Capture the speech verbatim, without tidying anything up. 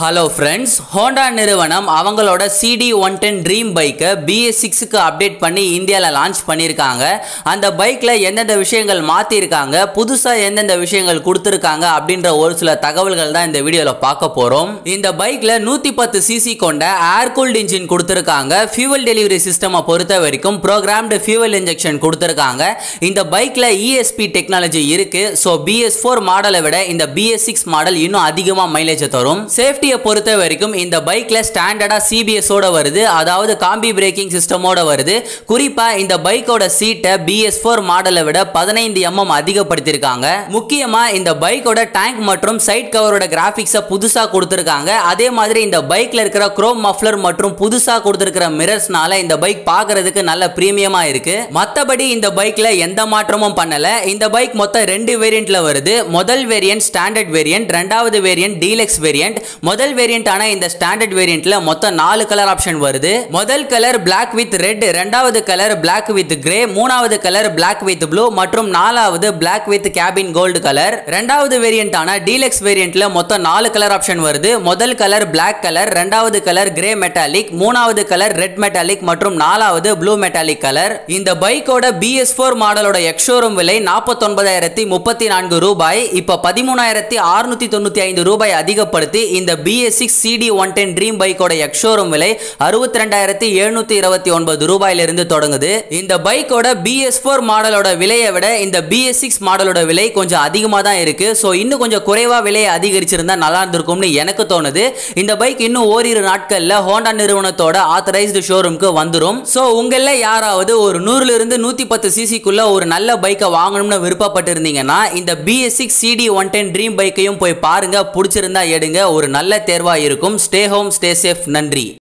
Hello friends, Honda நிறுவனம் அவங்களோட C D one ten Dream Bike B S six க்கு update பண்ணி இந்தியால லான்ச் பண்ணிருக்காங்க. அந்த பைக்ல என்னென்ன விஷயங்கள் மாத்தி இருக்காங்க, புதுசா என்னென்ன விஷயங்கள் கொடுத்திருக்காங்க அப்படின்ற ஒரு சில தகவல்கள் தான் இந்த வீடியோல பார்க்க போறோம். இந்த பைக்ல one ten c c கொண்ட ஏர் கூல்ட் இன்ஜின் கொடுத்திருக்காங்க. ஃபியூவல் டெலிவரி சிஸ்டமை பொறுத்தவரைக்கும் புரோகிராம்டு ஃபியூவல் இன்ஜெக்ஷன் கொடுத்திருக்காங்க. இந்த பைக்ல E S P டெக்னாலஜி இருக்கு. சோ B S four மாடலை விட இந்த B S six மாடல் இன்னும் அதிகமா மைலேஜ் தரும். சேஃப் பொறுத்த வரைக்கும் இந்த பைக்ல ஸ்டாண்டர்டா C B S ஓட வருது, அதாவது காம்பி பிரேக்கிங் சிஸ்டமோட வருது. குறிப்பா இந்த பைக்கோட சீட்டை B S four மாடலை விட fifteen millimeter அதிகப்படுத்திருக்காங்க. முக்கியமா இந்த பைக்கோட டேங்க் மற்றும் சைட் கவரோட கிராபிக்ஸ் புதுசா கொடுத்திருக்காங்க. அதே மாதிரி இந்த பைக்ல இருக்கிற குரோம் மஃப்லர் மற்றும் புதுசா கொடுத்திருக்கிற மிரர்ஸ்னால இந்த பைக் பார்க்கிறதுக்கு நல்ல பிரீமியமா இருக்கு. மத்தபடி இந்த பைக்ல எந்த மாற்றமும் பண்ணல. இந்த பைக் மொத்தம் ரெண்டு வேரியன்ட்ல வருது. முதல் வேரியன்ட் ஸ்டாண்டர்ட் வேரியன்ட், இரண்டாவது வேரியன்ட் டீலக்ஸ் வேரியன்ட். முதல் வேரியன்ட் ஆன இந்த ஸ்டாண்டர்ட் வேரியன்ட்ல மொத்தம் நாலு கலர் ஆப்ஷன் வருது. முதல் கலர் பிளாக் வித் ரெட், இரண்டாவது கலர் பிளாக் வித் கிரே, மூணாவது கலர் பிளாக் வித் ப்ளூ மற்றும் நாலாவது black with cabin gold colour. இரண்டாவது வேரியன்ட் ஆன டீலக்ஸ் வேரியன்ட்ல மொத்தம் நாலு கலர் ஆப்ஷன் வருது. முதல் கலர் பிளாக் கலர், இரண்டாவது கலர் கிரே மெட்டாலிக், மூணாவது கலர் ரெட் மெட்டாலிக் மற்றும் நாலாவது ப்ளூ மெட்டாலிக் கலர். இந்த பைக்கோட B S four மாடலோட எக்ஸ்ஷோரூம் விலை நாற்பத்தொன்பதாயிரத்தி முப்பத்தி நான்கு ரூபாய். இப்ப பதிமூணாயிரத்தி அறுநூத்தி தொண்ணூத்தி ஐந்து ரூபாய் அதிகப்படுத்தி இந்த B S six C D one ten Dream Bike ஓட எக்ஸ்ஷோரூம் விலை அறுபத்தி இரண்டாயிரத்தி எழுநூத்தி இருபத்தி ஒன்பது ரூபாயிலிருந்து தொடங்குது. இந்த பைக்கோட B S four மாடலோட விலையை விட இந்த B S six மாடலோட விலை கொஞ்சம் அதிகமா தான் இருக்கு. சோ இன்னும் கொஞ்சம் குறைவா விலையை அதிகரிச்சிருந்தா நல்லா இருந்திருக்கும்னு எனக்கு தோணுது. இந்த பைக் இன்னும் ஓரிரு நாட்கள்ல Honda நிறுவனத்தோட ஆத்தரைஸ்டு ஷோரூமுக்கு வந்துரும். சோ உங்கள யாராவது ஒரு நூறுல இருந்து one ten c c குள்ள ஒரு நல்ல பைக்கை வாங்கணும்னு விருப்பப்பட்டிருந்தீங்கன்னா இந்த B S six C D one ten Dream Bikeயும் போய் பாருங்க. பிடிச்சிருந்தா எடுங்க. ஒரு நல்ல தேர்வா இருக்கும். Stay home, stay safe. நன்றி.